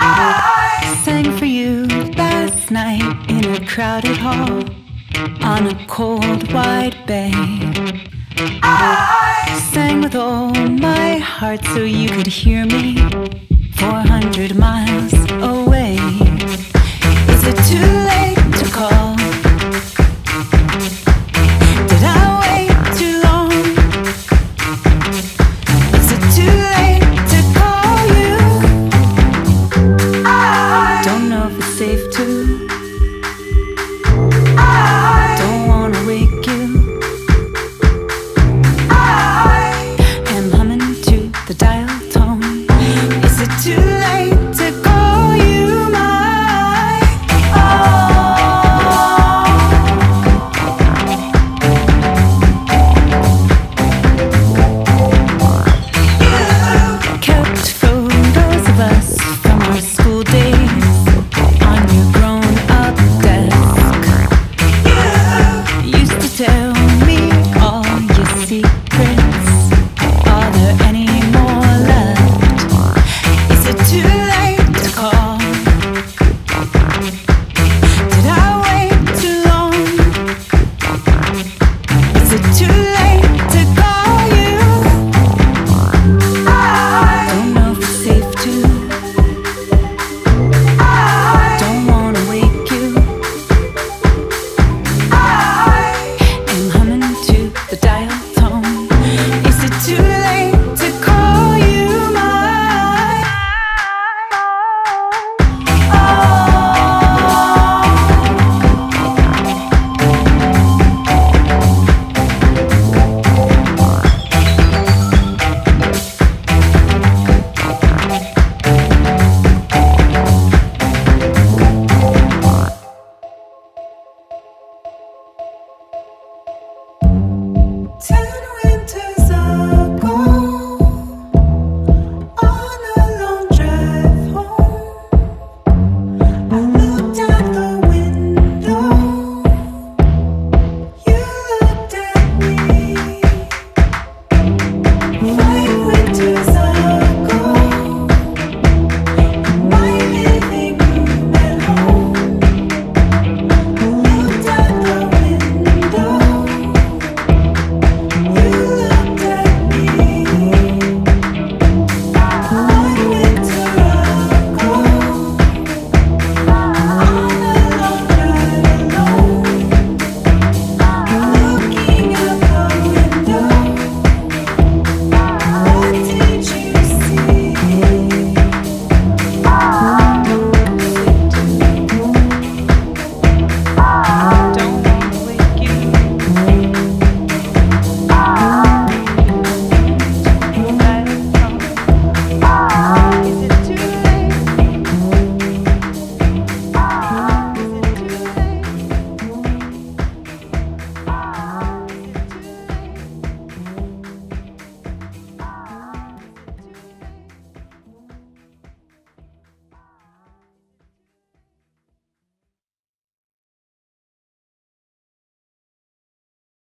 I sang for you last night in a crowded hall on a cold, wide bay. I sang with all my heart so you could hear me 400 miles away. Is it too late?